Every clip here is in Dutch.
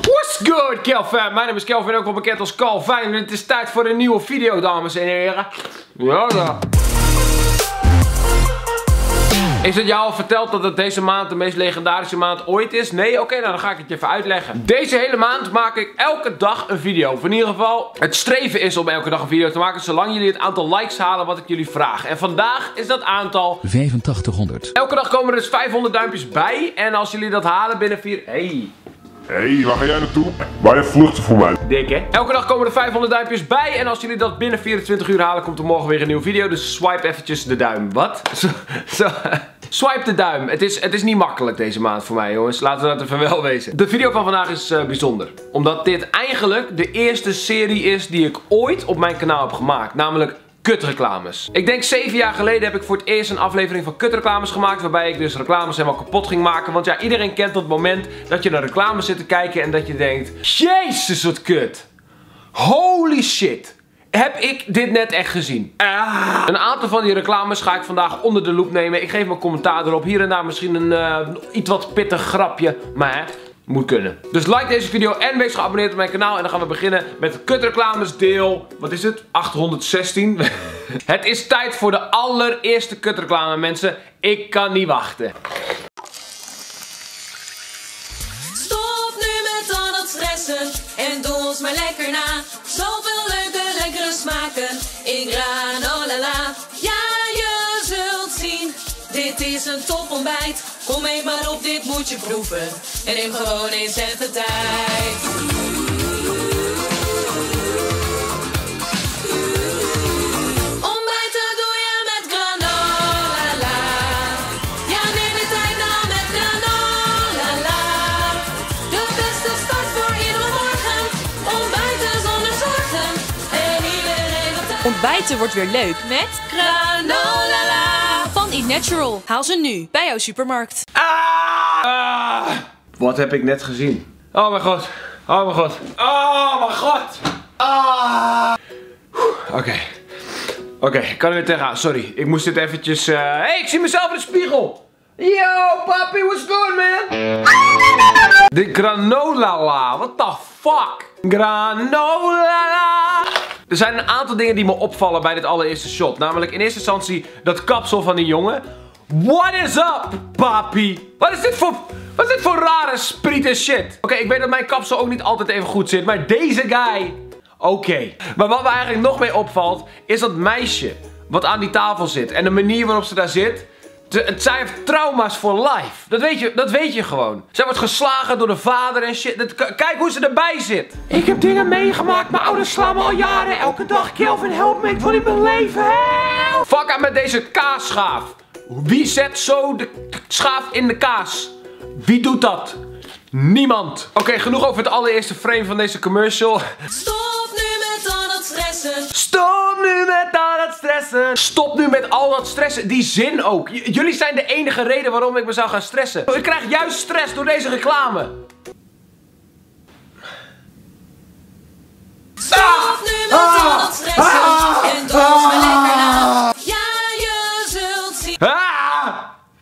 What's good, Kelvin? Mijn naam is Kelvin, ook wel bekend als Kalvijn. En het is tijd voor een nieuwe video, dames en heren. Ja, ja. Is het jou al verteld dat het deze maand de meest legendarische maand ooit is? Nee? Oké, nou dan ga ik het je even uitleggen. Deze hele maand maak ik elke dag een video. Of in ieder geval, het streven is om elke dag een video te maken, zolang jullie het aantal likes halen wat ik jullie vraag. En vandaag is dat aantal 8500. Elke dag komen er dus 500 duimpjes bij. En als jullie dat halen binnen 4... Hey, waar ga jij naartoe? Waar je vluchten voor mij? Dik, hè? Elke dag komen er 500 duimpjes bij. En als jullie dat binnen 24 uur halen, komt er morgen weer een nieuwe video. Dus swipe eventjes de duim. Wat? Swipe de duim. Het is niet makkelijk deze maand voor mij, jongens. Laten we dat even wel wezen. De video van vandaag is bijzonder. Omdat dit eigenlijk de eerste serie is die ik ooit op mijn kanaal heb gemaakt. Namelijk kutreclames. Ik denk 7 jaar geleden heb ik voor het eerst een aflevering van kutreclames gemaakt, waarbij ik dus reclames helemaal kapot ging maken. Want ja, iedereen kent dat moment dat je naar reclames zit te kijken en dat je denkt: Jezus, wat kut. Holy shit. Heb ik dit net echt gezien? Een aantal van die reclames ga ik vandaag onder de loep nemen. Ik geef mijn commentaar erop. Hier en daar misschien een iets wat pittig grapje. Maar hè, moet kunnen. Dus like deze video en wees geabonneerd op mijn kanaal. En dan gaan we beginnen met het kutreclames deel... Wat is het? 816. Het is tijd voor de allereerste kutreclame, mensen. Ik kan niet wachten. Stop nu met al dat stressen en doe ons maar lekker na. Zoveel leuke, lekkere smaken in granola. Ja, je zult zien. Dit is een top ontbijt. Kom mee maar op, dit moet je proeven. En neem gewoon eens even de tijd. Ontbijten doe je met granola. Ja, neem de tijd nou met granola. De beste start voor iedere morgen. Ontbijten zonder zorgen. En iedereen op tijd. Ontbijten wordt weer leuk met granola. Van Eat Natural. Haal ze nu bij jouw supermarkt. Wat heb ik net gezien? Oh mijn god. Oh mijn god. Oh mijn god. Oké, ik kan er weer tegenaan. Sorry, ik moest dit eventjes... Hey, ik zie mezelf in de spiegel. Yo, papi, what's going, man? De granola. What the fuck? Granola. Er zijn een aantal dingen die me opvallen bij dit allereerste shot. Namelijk in eerste instantie dat kapsel van die jongen. What is up, papi? Wat is dit voor rare spriet en shit? Oké, ik weet dat mijn kapsel ook niet altijd even goed zit. Maar deze guy... Oké. Maar wat me eigenlijk nog meer opvalt, is dat meisje wat aan die tafel zit. En de manier waarop ze daar zit... Zij heeft trauma's voor life. Dat weet je gewoon. Zij wordt geslagen door de vader en shit. Kijk hoe ze erbij zit. Ik heb dingen meegemaakt. Mijn ouders slaan me al jaren. Elke dag. Kelvin, help me. Ik wil niet mijn leven. Help. Fuck aan met deze kaasschaaf. Wie zet zo de schaaf in de kaas? Wie doet dat? Niemand. Oké, genoeg over het allereerste frame van deze commercial. Stop nu met al dat stressen. Stop nu met al dat stressen. Stop nu met al dat stressen. Die zin ook. Jullie zijn de enige reden waarom ik me zou gaan stressen. Ik krijg juist stress door deze reclame. Stop nu met al dat stressen. En doe ons maar lekker na. Ja, je zult zien.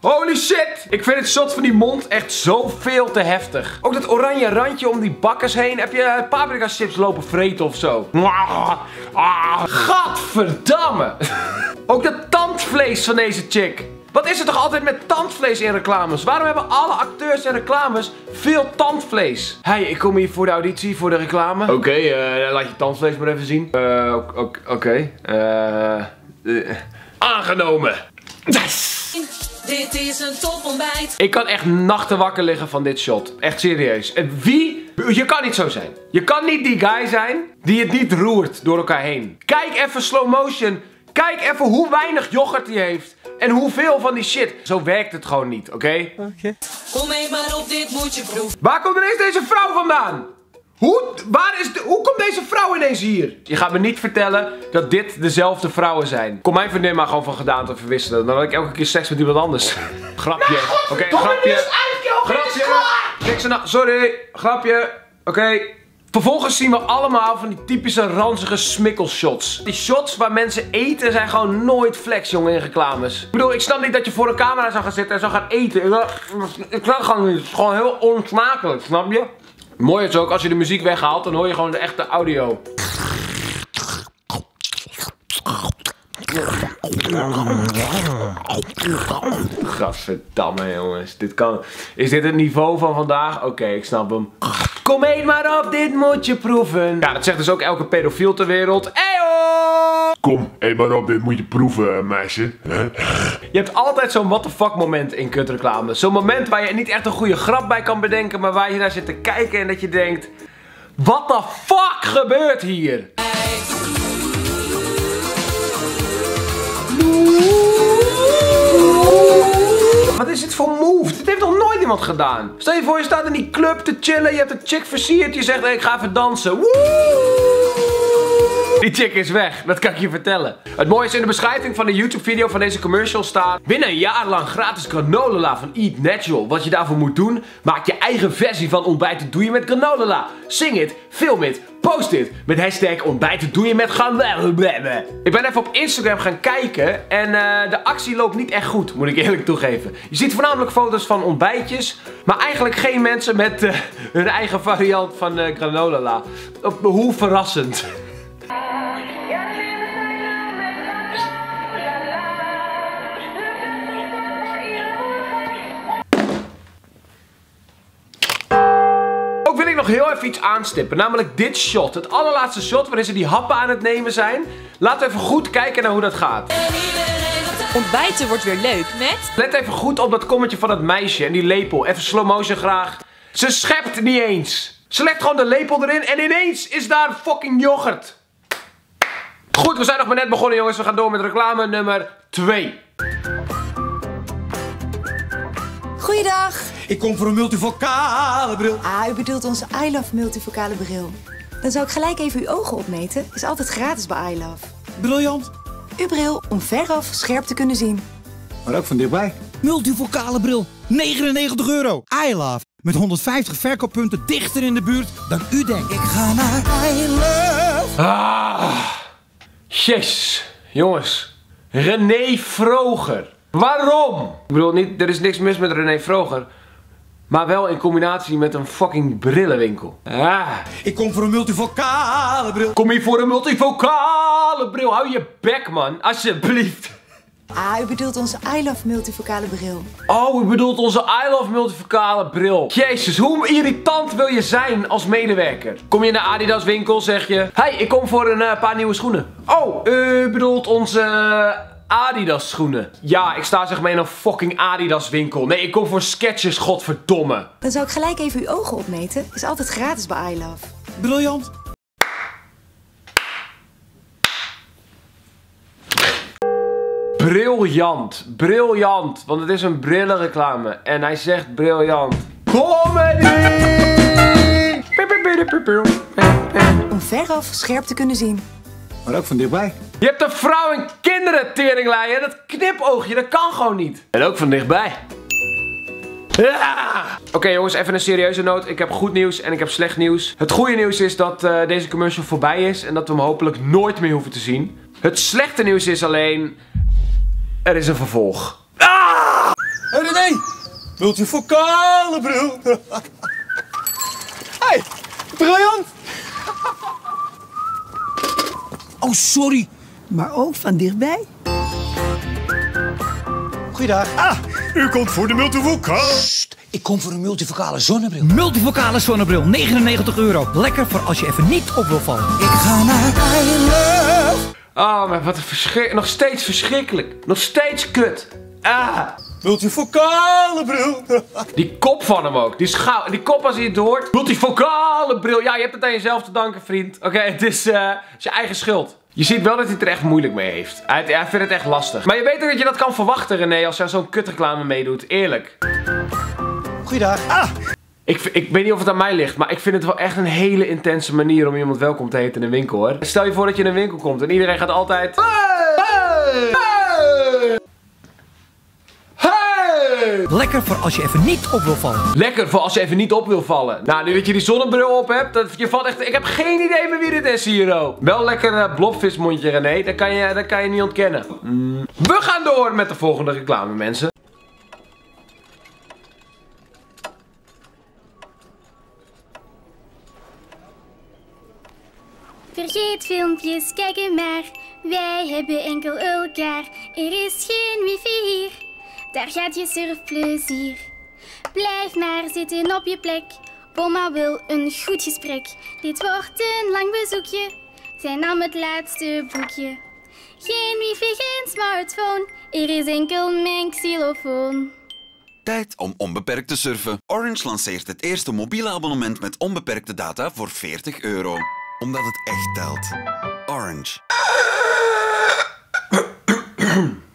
Holy shit! Ik vind het shot van die mond echt zoveel te heftig. Ook dat oranje randje om die bakkers heen. Heb je paprika chips lopen vreten of zo? Gadverdamme! Ook dat tandvlees van deze chick. Wat is er toch altijd met tandvlees in reclames? Waarom hebben alle acteurs en reclames veel tandvlees? Hey, ik kom hier voor de auditie, voor de reclame. Oké, laat je tandvlees maar even zien. Aangenomen. Yes! Dit is een topontbijt. Ik kan echt nachten wakker liggen van dit shot. Echt serieus. Wie? Je kan niet zo zijn. Je kan niet die guy zijn die het niet roert door elkaar heen. Kijk even slow motion. Kijk even hoe weinig yoghurt hij heeft. En hoeveel van die shit. Zo werkt het gewoon niet, oké? Kom even maar op, dit moet je proeven. Waar komt ineens deze vrouw vandaan? Hoe komt deze vrouw ineens hier? Je gaat me niet vertellen dat dit dezelfde vrouwen zijn. Kom mijn vriendin maar gewoon van gedaante verwisselen. Dan had ik elke keer seks met iemand anders. Grapje. Oké, grapje. Grapje. Sorry. Grapje. Oké. Vervolgens zien we allemaal van die typische ranzige smikkelshots. Die shots waar mensen eten zijn gewoon nooit flex, jongen, in reclames. Ik bedoel, ik snap niet dat je voor een camera zou gaan zitten en zou gaan eten. Ik snap gewoon niet. Het is gewoon heel onsmakelijk, snap je? Mooi is ook, als je de muziek weghaalt, dan hoor je gewoon echt de audio. Gadverdamme jongens, dit kan... Is dit het niveau van vandaag? Oké, ik snap hem. Kom eet maar op, dit moet je proeven. Ja, dat zegt dus ook elke pedofiel ter wereld. Kom, eet maar op, dit moet je proeven, meisje. Je hebt altijd zo'n what the fuck moment in kutreclame. Zo'n moment waar je niet echt een goede grap bij kan bedenken, maar waar je naar zit te kijken en dat je denkt... What the fuck gebeurt hier? Wat is dit voor move? Dit heeft nog nooit iemand gedaan. Stel je voor, je staat in die club te chillen, je hebt een chick versierd, je zegt hey, ik ga even dansen. Die chick is weg, dat kan ik je vertellen. Het mooie is, in de beschrijving van de YouTube video van deze commercial staat: win een jaar lang gratis granola van Eat Natural. Wat je daarvoor moet doen, maak je eigen versie van ontbijten doe je met granola. Sing it, film it, post dit met hashtag ontbijten doe je met granola. Ik ben even op Instagram gaan kijken en de actie loopt niet echt goed, moet ik eerlijk toegeven. Je ziet voornamelijk foto's van ontbijtjes, maar eigenlijk geen mensen met hun eigen variant van granola. Hoe verrassend. Nog heel even iets aanstippen, namelijk dit shot. Het allerlaatste shot waarin ze die happen aan het nemen zijn. Laten we even goed kijken naar hoe dat gaat. Ontbijten wordt weer leuk met... Let even goed op dat kommetje van het meisje en die lepel. Even slow motion graag. Ze schept niet eens. Ze legt gewoon de lepel erin en ineens is daar fucking yoghurt. Goed, we zijn nog maar net begonnen jongens. We gaan door met reclame nummer 2. Goeiedag. Ik kom voor een multifocale bril. Ah, u bedoelt onze I Love multifocale bril. Dan zou ik gelijk even uw ogen opmeten. Is altijd gratis bij I Love. Briljant. Uw bril om veraf scherp te kunnen zien. Maar ook van dichtbij. Multifocale bril. €99. I Love. Met 150 verkooppunten dichter in de buurt dan u denkt. Ik ga naar I Love. Ah. Jezus. Jongens. René Vroger. Waarom? Ik bedoel, niet, er is niks mis met René Vroger. Maar wel in combinatie met een fucking brillenwinkel. Ah. Ik kom voor een multifocale bril. Kom hier voor een multifocale bril. Hou je bek, man. Alsjeblieft. Ah, u bedoelt onze I Love multifocale bril. Oh, u bedoelt onze I Love multifocale bril. Jezus, hoe irritant wil je zijn als medewerker? Kom je naar Adidas winkel, zeg je... Hey, ik kom voor een paar nieuwe schoenen. Oh, u bedoelt onze... Adidas schoenen. Ja, ik sta zeg maar in een fucking Adidas winkel. Nee, ik kom voor Skechers, godverdomme. Dan zou ik gelijk even uw ogen opmeten. Is altijd gratis bij I Love. Briljant. Briljant. Briljant. Want het is een brillenreclame. En hij zegt briljant. Comedy! Om veraf scherp te kunnen zien. Maar ook van dichtbij. Je hebt een vrouw en kinderen, teringleier. Dat knipoogje, dat kan gewoon niet. En ook van dichtbij. Ja! Oké, jongens, even een serieuze noot. Ik heb goed nieuws en ik heb slecht nieuws. Het goede nieuws is dat deze commercial voorbij is. En dat we hem hopelijk nooit meer hoeven te zien. Het slechte nieuws is alleen... Er is een vervolg. Ah! René! Multifocale bril. Hey, briljant! Oh, sorry. Maar ook van dichtbij. Goeiedag. Ah, u komt voor de multifocale. Ik kom voor een multifocale zonnebril. Multifocale zonnebril, €99. Lekker voor als je even niet op wil vallen. Ik ga naar I Love. Oh, maar wat een verschrikkelijk. Nog steeds verschrikkelijk. Nog steeds kut. Ah. Multifocale bril. Die kop van hem ook. Die kop als hij het hoort. Multifocale bril. Ja, je hebt het aan jezelf te danken, vriend. Oké, het is je eigen schuld. Je ziet wel dat hij het er echt moeilijk mee heeft. Hij vindt het echt lastig. Maar je weet ook dat je dat kan verwachten, René, als jij zo'n kutreclame meedoet. Eerlijk. Goeiedag. Ah. Ik weet niet of het aan mij ligt, maar ik vind het wel echt een hele intense manier om iemand welkom te heten in een winkel, hoor. Stel je voor dat je in een winkel komt en iedereen gaat altijd... Lekker voor als je even niet op wil vallen. Lekker voor als je even niet op wil vallen. Nou, nu dat je die zonnebril op hebt, je valt echt... Ik heb geen idee meer wie dit is hier, oh. Wel lekker blobvismondje, René. Dat kan je niet ontkennen. Mm. We gaan door met de volgende reclame, mensen. Vergeet filmpjes kijken maar, wij hebben enkel elkaar. Er is geen wifi hier, daar gaat je surfplezier. Blijf maar zitten op je plek, Boma wil een goed gesprek. Dit wordt een lang bezoekje, zij nam het laatste boekje. Geen wifi, geen smartphone, er is enkel mijn xylofoon. Tijd om onbeperkt te surfen. Orange lanceert het eerste mobiele abonnement met onbeperkte data voor €40. Omdat het echt telt. Orange.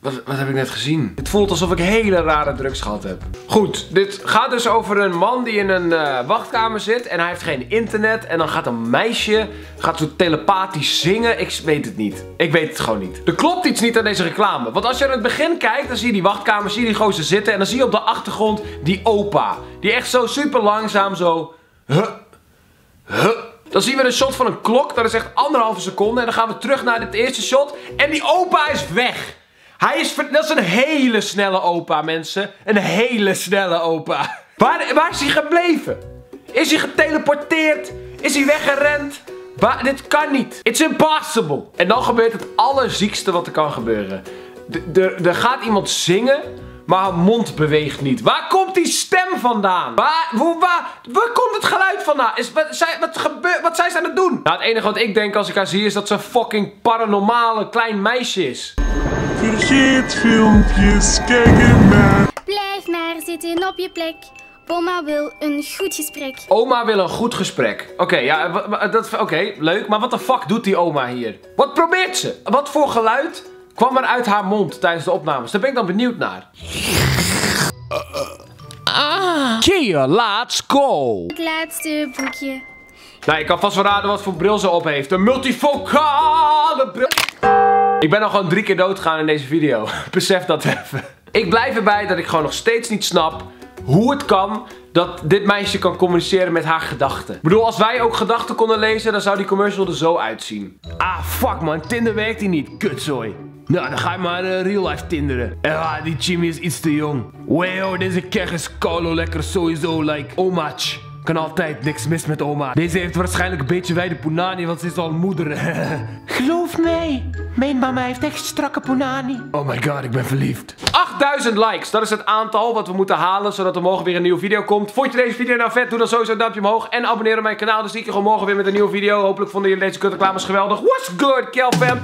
Wat heb ik net gezien? Het voelt alsof ik hele rare drugs gehad heb. Goed, dit gaat dus over een man die in een wachtkamer zit en hij heeft geen internet. En dan gaat een meisje, gaat zo telepathisch zingen. Ik weet het niet. Ik weet het gewoon niet. Er klopt iets niet aan deze reclame. Want als je aan het begin kijkt, dan zie je die wachtkamer, zie je die gozer zitten. En dan zie je op de achtergrond die opa. Die echt zo super langzaam zo... Dan zien we een shot van een klok. Dat is echt 1,5 seconde. En dan gaan we terug naar dit eerste shot. En die opa is weg. Dat is een hele snelle opa, mensen. Een hele snelle opa. Waar is hij gebleven? Is hij geteleporteerd? Is hij weggerend? Dit kan niet. It's impossible. En dan gebeurt het allerziekste wat er kan gebeuren. Er gaat iemand zingen, maar haar mond beweegt niet. Waar komt die stem vandaan? Waar komt het geluid vandaan? Wat zijn ze aan het doen? Nou, het enige wat ik denk als ik haar zie is dat ze een fucking paranormale klein meisje is. Vergeet filmpjes kijken maar. Blijf maar zitten op je plek. Oma wil een goed gesprek. Oma wil een goed gesprek. Oké, leuk. Maar wat de fuck doet die oma hier? Wat probeert ze? Wat voor geluid kwam er uit haar mond tijdens de opnames? Daar ben ik dan benieuwd naar. Kia, let's go. Het laatste boekje. Nou, ik kan vast wel raden wat voor bril ze op heeft. Een multifocale bril. Ik ben al gewoon 3 keer doodgegaan in deze video. Besef dat even. Ik blijf erbij dat ik gewoon nog steeds niet snap hoe het kan dat dit meisje kan communiceren met haar gedachten. Ik bedoel, als wij ook gedachten konden lezen, dan zou die commercial er zo uitzien. Ah, fuck man, Tinder werkt hier niet. Kutzooi. Nou, dan ga je maar real life tinderen. Die Jimmy is iets te jong. Wow, deze keg is kolo lekker sowieso, like omaatje. Kan altijd niks mis met oma. Deze heeft waarschijnlijk een beetje wijde punani, want ze is al moeder. Geloof mij, mijn mama heeft echt strakke punani. Oh my god, ik ben verliefd. 8000 likes, dat is het aantal wat we moeten halen, zodat er morgen weer een nieuwe video komt. Vond je deze video nou vet? Doe dan sowieso een duimpje omhoog en abonneer op mijn kanaal. Dan zie ik je gewoon morgen weer met een nieuwe video. Hopelijk vonden jullie deze kutreclames geweldig. What's good, Kelvin?